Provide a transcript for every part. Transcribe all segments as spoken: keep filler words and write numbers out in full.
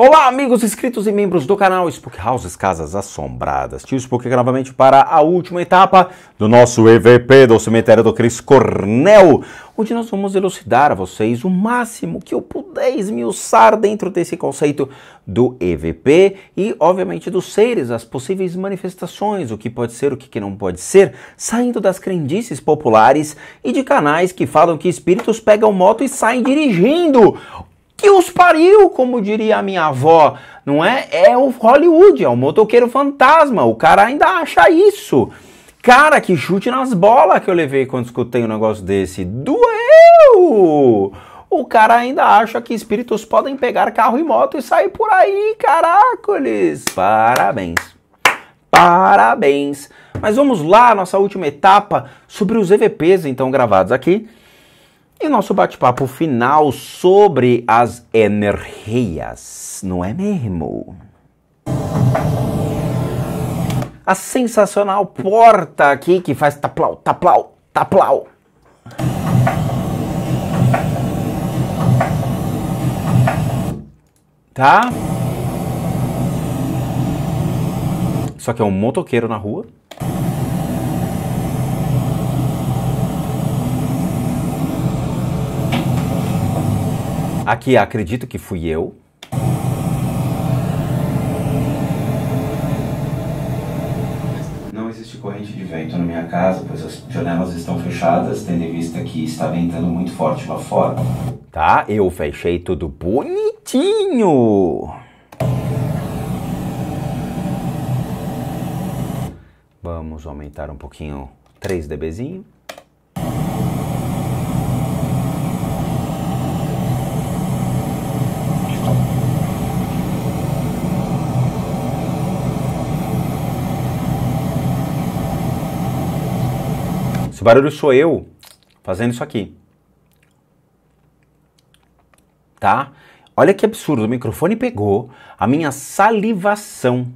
Olá, amigos inscritos e membros do canal Spooky Houses Casas Assombradas. Tio Spook aqui novamente para a última etapa do nosso E V P do cemitério do Chris Cornell, onde nós vamos elucidar a vocês o máximo que eu puder esmiuçar dentro desse conceito do E V P e, obviamente, dos seres, as possíveis manifestações, o que pode ser, o que não pode ser, saindo das crendices populares e de canais que falam que espíritos pegam moto e saem dirigindo. Que os pariu, como diria a minha avó, não é? É o Hollywood, é o motoqueiro fantasma, o cara ainda acha isso. Cara, que chute nas bolas que eu levei quando escutei um negócio desse. Doeu! O cara ainda acha que espíritos podem pegar carro e moto e sair por aí, caracoles! Parabéns, parabéns. Mas vamos lá, nossa última etapa sobre os E V Ps então gravados aqui. E nosso bate-papo final sobre as energias, não é mesmo? A sensacional porta aqui que faz taplau, taplau, taplau. Tá? Só que é um motoqueiro na rua. Aqui acredito que fui eu. Não existe corrente de vento na minha casa, pois as janelas estão fechadas, tendo em vista que está ventando muito forte lá fora. Tá, eu fechei tudo bonitinho. Vamos aumentar um pouquinho, três decibéis. Esse barulho sou eu fazendo isso aqui. Tá? Olha que absurdo, o microfone pegou a minha salivação.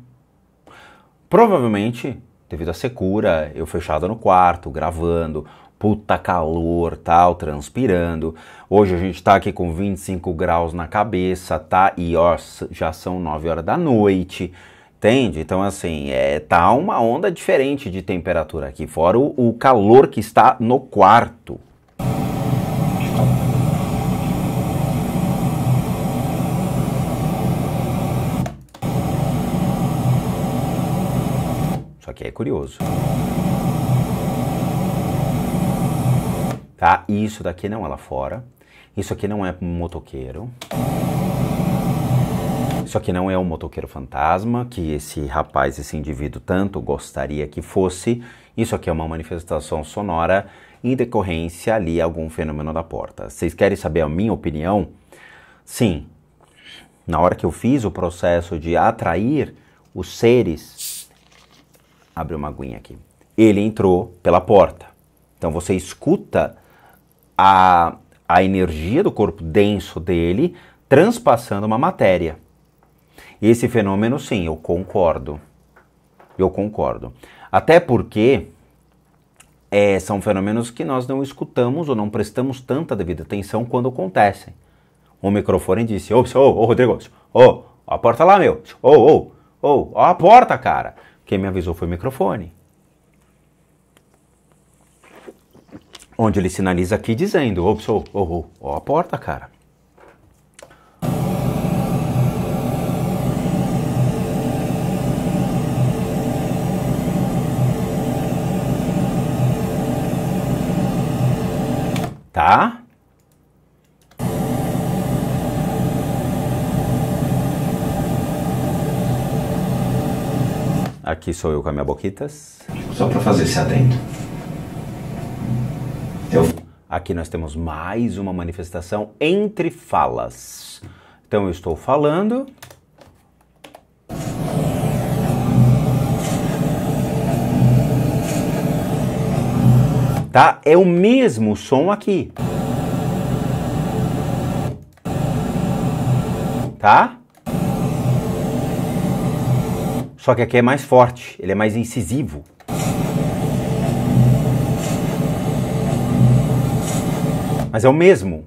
Provavelmente, devido à secura, eu fechado no quarto, gravando, puta calor, tal, transpirando. Hoje a gente tá aqui com vinte e cinco graus na cabeça, tá? E ó, já são nove horas da noite. Entende? Então, assim, é, tá uma onda diferente de temperatura aqui, fora o, o calor que está no quarto. Só que é curioso. Tá? Isso daqui não é lá fora. Isso aqui não é um motoqueiro. Isso aqui não é um motoqueiro fantasma, que esse rapaz, esse indivíduo tanto gostaria que fosse. Isso aqui é uma manifestação sonora em decorrência ali a algum fenômeno da porta. Vocês querem saber a minha opinião? Sim, na hora que eu fiz o processo de atrair os seres, abre uma aguinha aqui, ele entrou pela porta. Então você escuta a, a energia do corpo denso dele transpassando uma matéria. Esse fenômeno, sim, eu concordo. Eu concordo. Até porque é, são fenômenos que nós não escutamos ou não prestamos tanta devida atenção quando acontecem. O microfone disse, ô, ô, ô, Rodrigo, ô, a porta lá, meu, ô, ô, ô, a porta, cara. Quem me avisou foi o microfone. Onde ele sinaliza aqui dizendo, ô, ô, ô, ó, a porta, cara. Tá? Aqui sou eu com a minha boquitas. Só para fazer esse adendo. Eu... Aqui nós temos mais uma manifestação entre falas. Então eu estou falando. Tá? É o mesmo som aqui. Tá? Só que aqui é mais forte, ele é mais incisivo. Mas é o mesmo.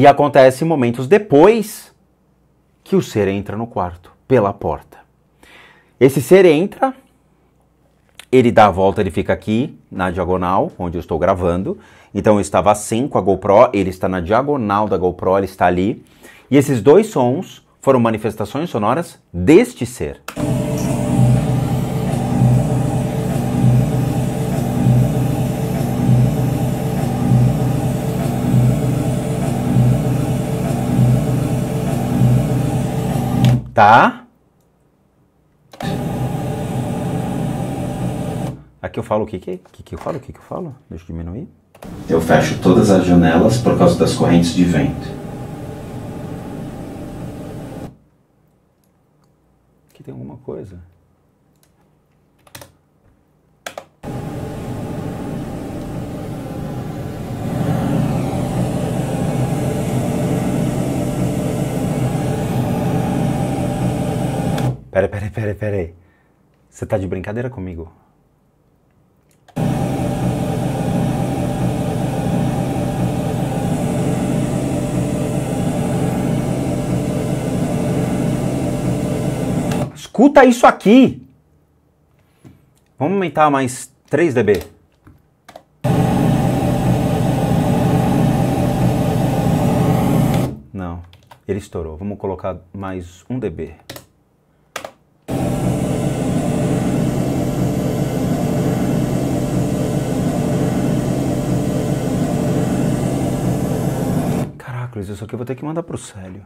E acontece momentos depois que o ser entra no quarto, pela porta. Esse ser entra, ele dá a volta, ele fica aqui na diagonal, onde eu estou gravando. Então eu estava assim com a GoPro, ele está na diagonal da GoPro, ele está ali. E esses dois sons foram manifestações sonoras deste ser. Tá? Aqui eu falo o que que, que, que eu falo, o que que eu falo? Deixa eu diminuir. Eu fecho todas as janelas por causa das correntes de vento. Aqui tem alguma coisa. Peraí, peraí, peraí, peraí. Você tá de brincadeira comigo? Escuta isso aqui! Vamos aumentar mais três decibéis. Não, ele estourou. Vamos colocar mais um decibel. Caraca, isso aqui eu vou ter que mandar pro Célio.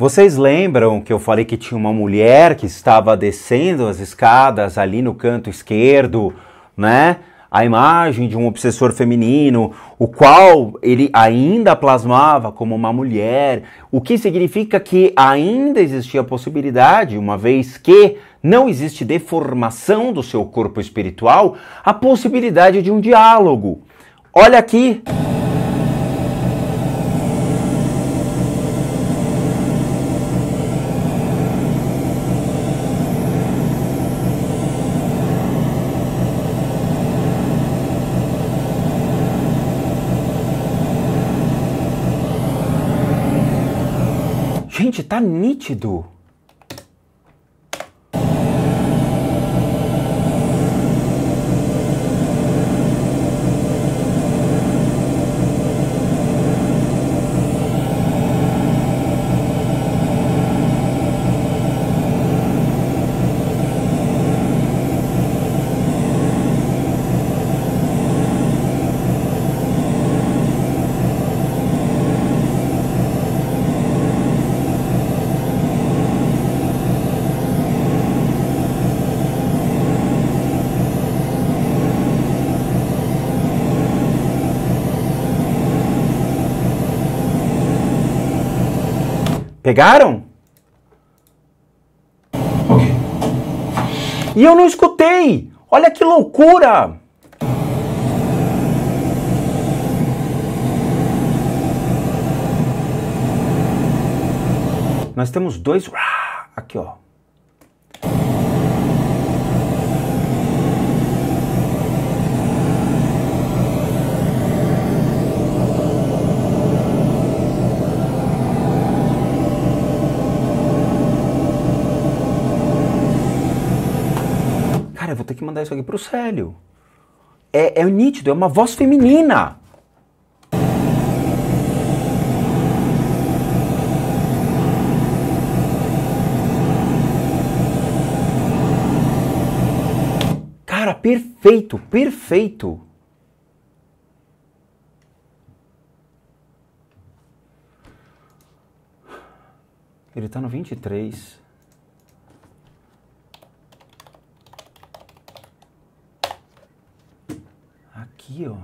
Vocês lembram que eu falei que tinha uma mulher que estava descendo as escadas ali no canto esquerdo, né? A imagem de um obsessor feminino, o qual ele ainda plasmava como uma mulher, o que significa que ainda existia a possibilidade, uma vez que não existe deformação do seu corpo espiritual, a possibilidade de um diálogo. Olha aqui... Gente, tá nítido. Pegaram? Ok. E eu não escutei! Olha que loucura! Nós temos dois... Aqui, ó. Vou ter que mandar isso aqui pro Célio. É, é nítido, é uma voz feminina. Cara, perfeito, perfeito. Ele tá no vinte e três. Aqui, ó.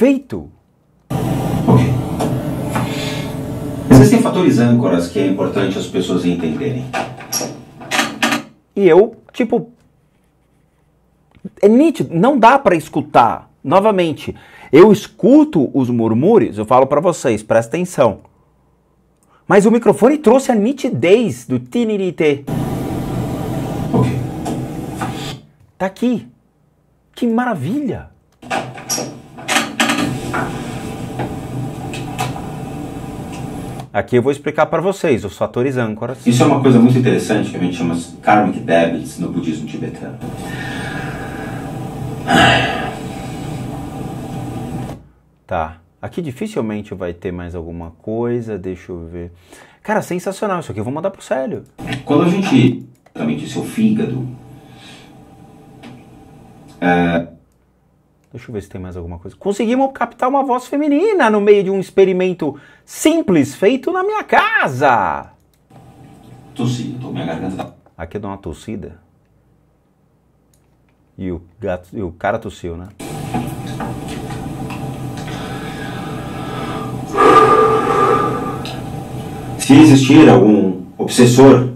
feito. Ok. Existem fatores âncoras que é importante as pessoas entenderem. E eu, tipo... é nítido, não dá para escutar. Novamente, eu escuto os murmúrios, eu falo para vocês, presta atenção. Mas o microfone trouxe a nitidez do tinirité. Ok. Tá aqui. Que maravilha! Aqui eu vou explicar para vocês os fatores âncoras. Isso é uma coisa muito interessante que a gente chama de karmic debits no budismo tibetano. Tá. Aqui dificilmente vai ter mais alguma coisa. Deixa eu ver. Cara, sensacional isso aqui. Eu vou mandar pro Célio. Quando a gente... exatamente o seu fígado... É... deixa eu ver se tem mais alguma coisa. Conseguimos captar uma voz feminina no meio de um experimento simples feito na minha casa. Tossi, tô, minha garganta. Aqui eu dou uma tossida. E o, gato, e o cara tossiu, né? Se existir algum obsessor...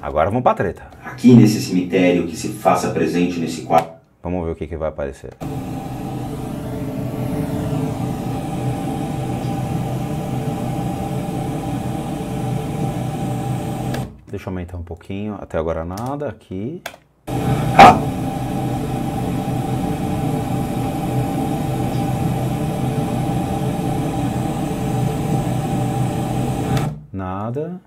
agora vamos pra treta. Aqui nesse cemitério, que se faça presente nesse quarto. Vamos ver o que, que vai aparecer. Deixa eu aumentar um pouquinho. Até agora nada. Aqui. Ah. Nada. Nada.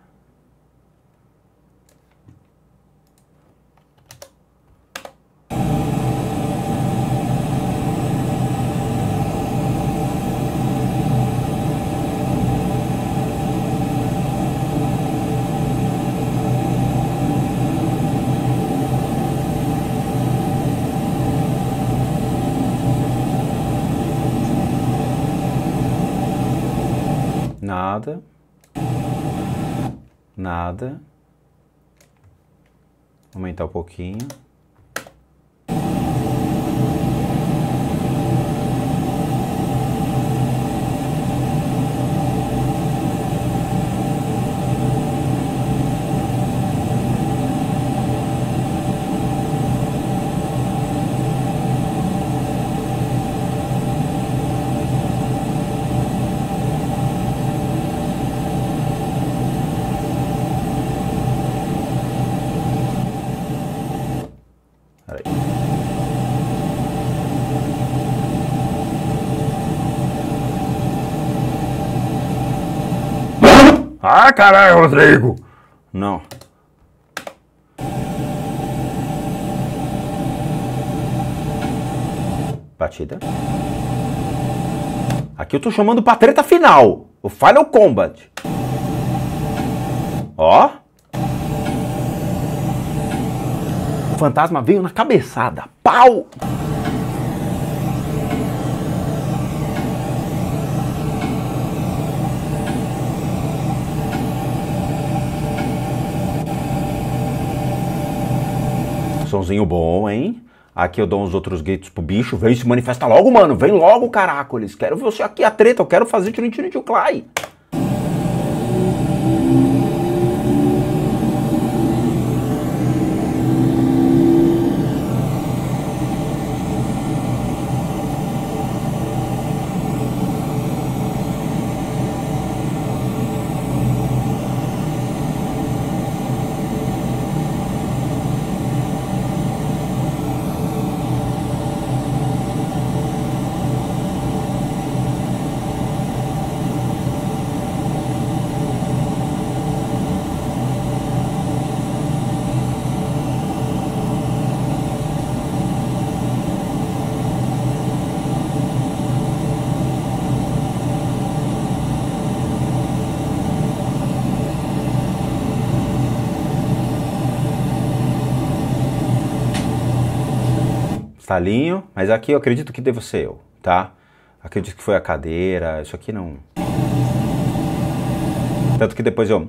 Nada. Aumentar um pouquinho. Ah, caralho, Rodrigo! Não. Batida. Aqui eu tô chamando pra treta final. O Final Combat. Ó. O fantasma veio na cabeçada. Pau! Somzinho bom, hein? Aqui eu dou uns outros gritos pro bicho. Vem, se manifesta logo, mano. Vem logo, caracoles. Quero ver você aqui, a treta. Eu quero fazer tirin tirin tio clay. Talinho, mas aqui eu acredito que devo ser eu, tá? Acredito que foi a cadeira, isso aqui não... tanto que depois eu...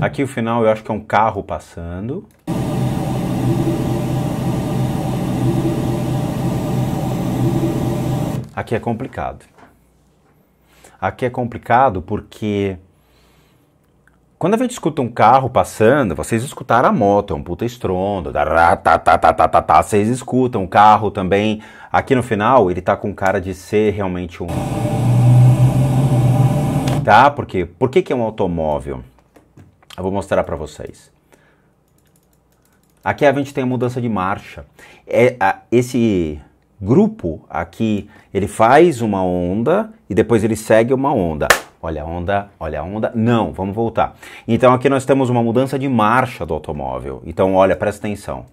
Aqui o final eu acho que é um carro passando. Aqui é complicado. Aqui é complicado porque quando a gente escuta um carro passando, vocês escutaram a moto, é um puta estrondo, da tá, tá, tá, tá, tá, tá. Vocês escutam o carro também. Aqui no final ele tá com cara de ser realmente um, tá? Porque por que que é um automóvel? Eu vou mostrar para vocês. Aqui a gente tem a mudança de marcha. É a, esse grupo aqui, ele faz uma onda e depois ele segue uma onda. Olha a onda, olha a onda. Não, vamos voltar. Então aqui nós temos uma mudança de marcha do automóvel. Então olha, presta atenção.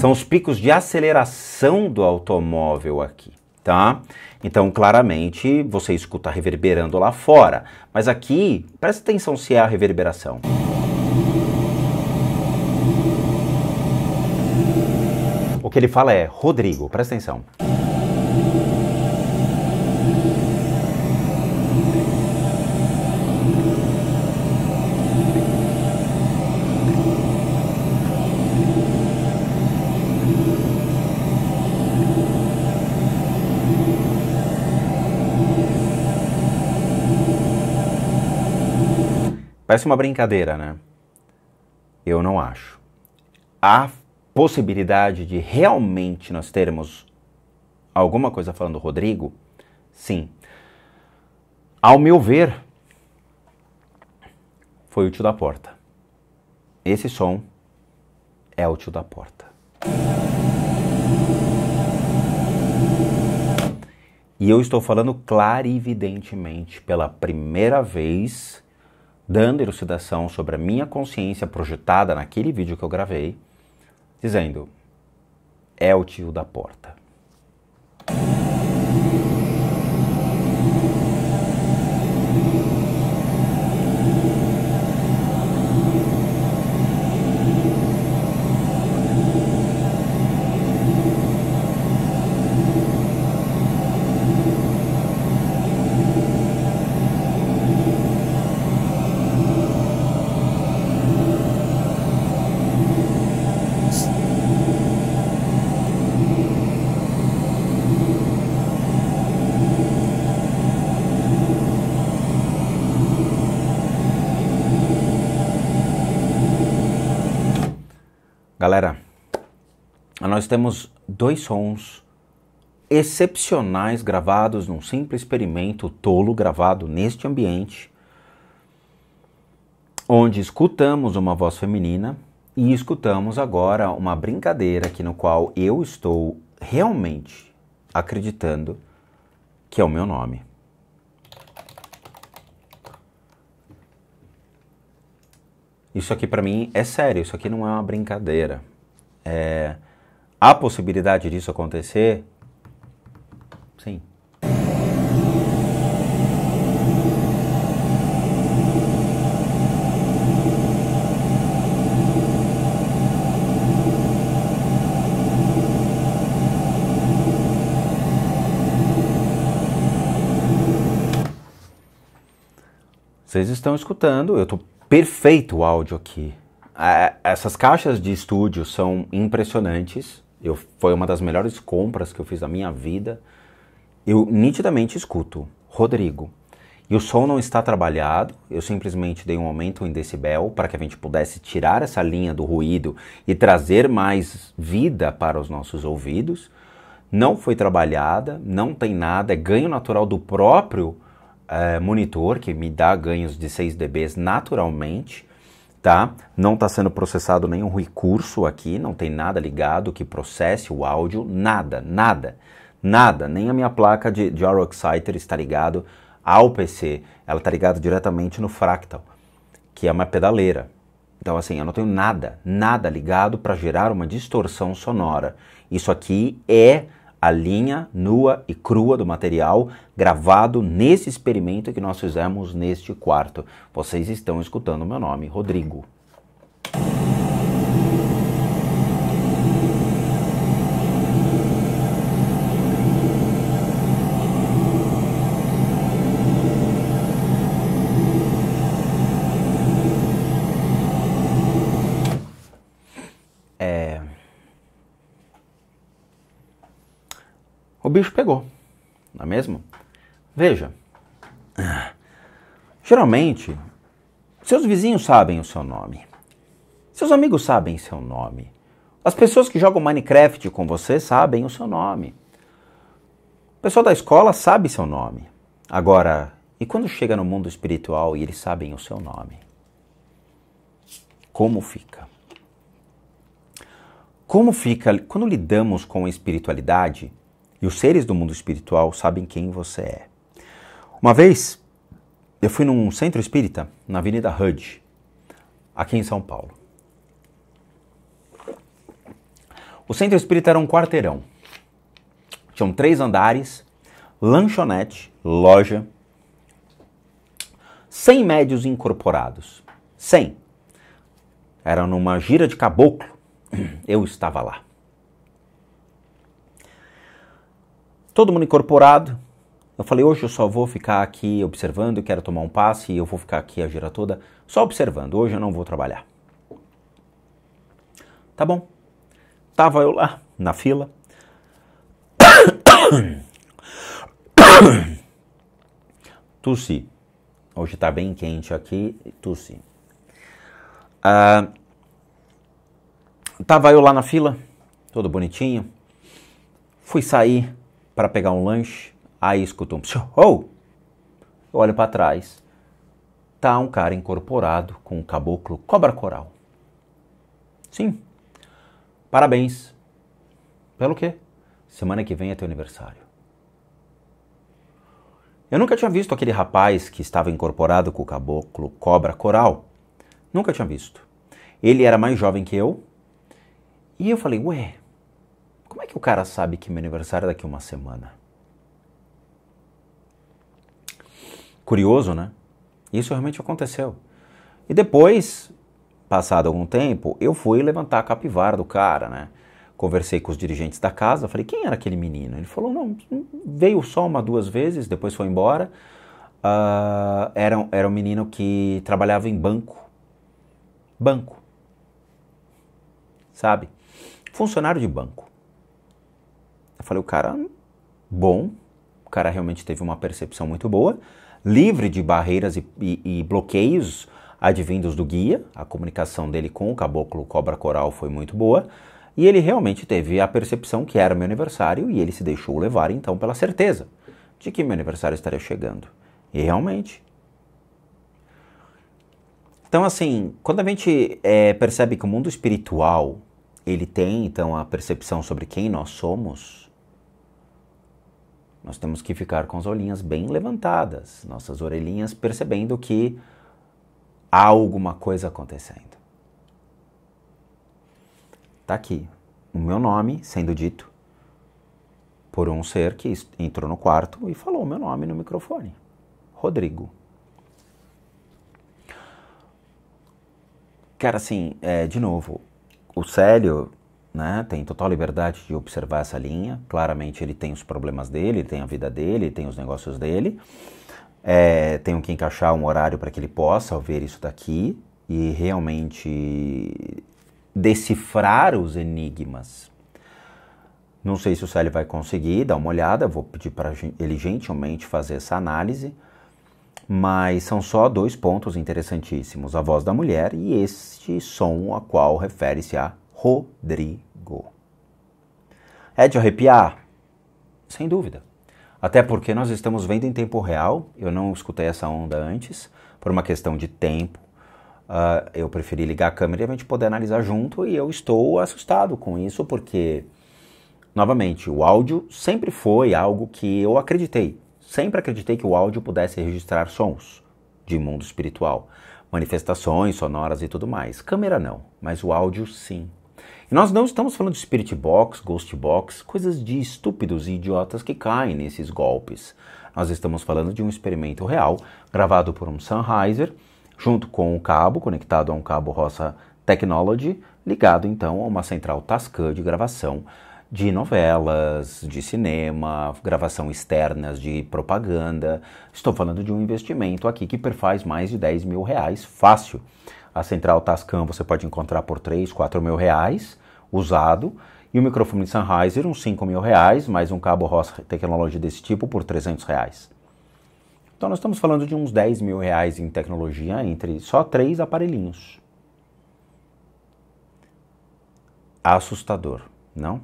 São os picos de aceleração do automóvel aqui, tá? Então claramente você escuta reverberando lá fora. Mas aqui, presta atenção se é a reverberação. O que ele fala é, Rodrigo, presta atenção. Parece uma brincadeira, né? Eu não acho. A possibilidade de realmente nós termos alguma coisa falando Rodrigo, sim. Ao meu ver, foi o tio da porta. Esse som é o tio da porta. E eu estou falando clarividentemente pela primeira vez, dando elucidação sobre a minha consciência projetada naquele vídeo que eu gravei, dizendo, é o tio da porta. Galera, nós temos dois sons excepcionais gravados num simples experimento tolo gravado neste ambiente, onde escutamos uma voz feminina e escutamos agora uma brincadeira aqui no qual eu estou realmente acreditando que é o meu nome. Isso aqui pra mim é sério, isso aqui não é uma brincadeira. É... Há possibilidade disso acontecer? Sim. Vocês estão escutando, eu tô... Perfeito o áudio aqui. Essas caixas de estúdio são impressionantes. Eu, foi uma das melhores compras que eu fiz na minha vida. Eu nitidamente escuto Rodrigo. E o som não está trabalhado. Eu simplesmente dei um aumento em decibel para que a gente pudesse tirar essa linha do ruído e trazer mais vida para os nossos ouvidos. Não foi trabalhada, não tem nada. É ganho natural do próprio monitor, que me dá ganhos de seis decibéis naturalmente, tá? Não está sendo processado nenhum recurso aqui, não tem nada ligado que processe o áudio, nada, nada, nada. Nem a minha placa de, de Aural Exciter está ligado ao P C, ela está ligada diretamente no Fractal, que é uma pedaleira. Então assim, eu não tenho nada, nada ligado para gerar uma distorção sonora. Isso aqui é a linha nua e crua do material gravado nesse experimento que nós fizemos neste quarto. Vocês estão escutando o meu nome, Rodrigo. o bicho pegou, não é mesmo? Veja, geralmente, seus vizinhos sabem o seu nome, seus amigos sabem seu nome, as pessoas que jogam Minecraft com você sabem o seu nome, o pessoal da escola sabe seu nome. Agora, e quando chega no mundo espiritual e eles sabem o seu nome? Como fica? Como fica quando lidamos com a espiritualidade e os seres do mundo espiritual sabem quem você é? Uma vez, eu fui num centro espírita na Avenida Hood, aqui em São Paulo. O centro espírita era um quarteirão. Tinham três andares, lanchonete, loja, cem médios incorporados. cem. Era numa gira de caboclo. Eu estava lá. Todo mundo incorporado. Eu falei, hoje eu só vou ficar aqui observando, quero tomar um passe, eu vou ficar aqui a gira toda só observando. Hoje eu não vou trabalhar. Tá bom. Tava eu lá, na fila. Tossi. Hoje tá bem quente aqui. Tossi. Ah... Tava eu lá na fila, todo bonitinho, fui sair para pegar um lanche, aí escuto um psiu, oh! Eu olho para trás, tá um cara incorporado com um caboclo cobra coral. Sim, parabéns. Pelo quê? Semana que vem é teu aniversário. Eu nunca tinha visto aquele rapaz que estava incorporado com o caboclo cobra coral, nunca tinha visto. Ele era mais jovem que eu. E eu falei, ué, como é que o cara sabe que meu aniversário é daqui uma semana? Curioso, né? Isso realmente aconteceu. E depois, passado algum tempo, eu fui levantar a capivara do cara, né? Conversei com os dirigentes da casa, falei, quem era aquele menino? Ele falou, não, veio só uma, duas vezes, depois foi embora. Uh, era, era um menino que trabalhava em banco. Banco. Sabe? Funcionário de banco. Eu falei, o cara bom, o cara realmente teve uma percepção muito boa, livre de barreiras e, e, e bloqueios advindos do guia, a comunicação dele com o caboclo cobra coral foi muito boa, e ele realmente teve a percepção que era meu aniversário e ele se deixou levar então pela certeza de que meu aniversário estaria chegando. E realmente... Então assim, quando a gente é, percebe que o mundo espiritual ele tem, então, a percepção sobre quem nós somos, nós temos que ficar com as orelhinhas bem levantadas, nossas orelhinhas percebendo que há alguma coisa acontecendo. Tá aqui, o meu nome sendo dito por um ser que entrou no quarto e falou o meu nome no microfone. Rodrigo. Cara, assim, é, de novo... O Célio, né, tem total liberdade de observar essa linha. Claramente ele tem os problemas dele, ele tem a vida dele, ele tem os negócios dele. É, tenho que encaixar um horário para que ele possa ver isso daqui e realmente decifrar os enigmas. Não sei se o Célio vai conseguir, dá uma olhada, vou pedir para ele gentilmente fazer essa análise. Mas são só dois pontos interessantíssimos. A voz da mulher e este som a qual refere-se a Rodrigo. É de arrepiar? Sem dúvida. Até porque nós estamos vendo em tempo real. Eu não escutei essa onda antes. Por uma questão de tempo. Uh, eu preferi ligar a câmera e a gente poder analisar junto. E eu estou assustado com isso porque, novamente, o áudio sempre foi algo que eu acreditei. Sempre acreditei que o áudio pudesse registrar sons de mundo espiritual, manifestações sonoras e tudo mais. Câmera não, mas o áudio sim. E nós não estamos falando de spirit box, ghost box, coisas de estúpidos e idiotas que caem nesses golpes. Nós estamos falando de um experimento real, gravado por um Sennheiser, junto com um cabo, conectado a um cabo Rossa Technology, ligado então a uma central Tascam de gravação, de novelas, de cinema, gravação externas de propaganda. Estou falando de um investimento aqui que perfaz mais de dez mil reais, fácil. A central Tascam você pode encontrar por três, quatro mil reais, usado. e o microfone Sennheiser, uns cinco mil reais, mais um cabo Rossa Technology desse tipo por trezentos reais. Então nós estamos falando de uns dez mil reais em tecnologia entre só três aparelhinhos. Assustador, não?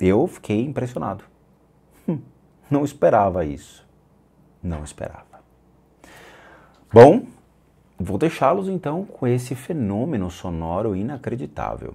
Eu fiquei impressionado. Hum, não esperava isso. Não esperava. Bom, vou deixá-los então com esse fenômeno sonoro inacreditável.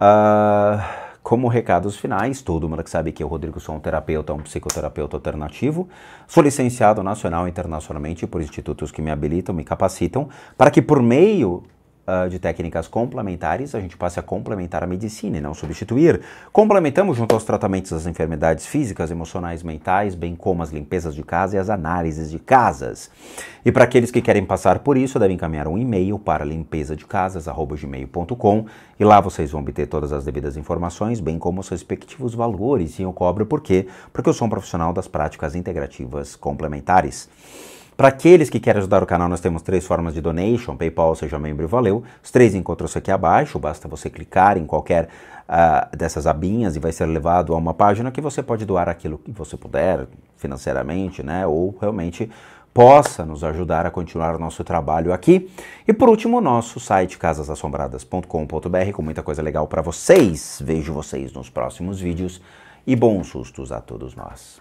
Uh, como recados finais, todo mundo que sabe que eu, Rodrigo, sou um terapeuta, um psicoterapeuta alternativo. Sou licenciado nacional e internacionalmente por institutos que me habilitam, me capacitam, para que por meio uh, de técnicas complementares a gente passe a complementar a medicina e não substituir. Complementamos junto aos tratamentos das enfermidades físicas, emocionais, mentais, bem como as limpezas de casa e as análises de casas. E para aqueles que querem passar por isso, devem encaminhar um e-mail para limpeza de casas arroba gmail ponto com e lá vocês vão obter todas as devidas informações, bem como os respectivos valores. E eu cobro por quê? Porque eu sou um profissional das práticas integrativas complementares. Para aqueles que querem ajudar o canal, nós temos três formas de donation: Paypal, seja membro e valeu. Os três encontram-se aqui abaixo, basta você clicar em qualquer uh, dessas abinhas e vai ser levado a uma página que você pode doar aquilo que você puder financeiramente, né, ou realmente possa nos ajudar a continuar o nosso trabalho aqui. E por último, o nosso site casas assombradas ponto com ponto br, com muita coisa legal para vocês. Vejo vocês nos próximos vídeos e bons sustos a todos nós.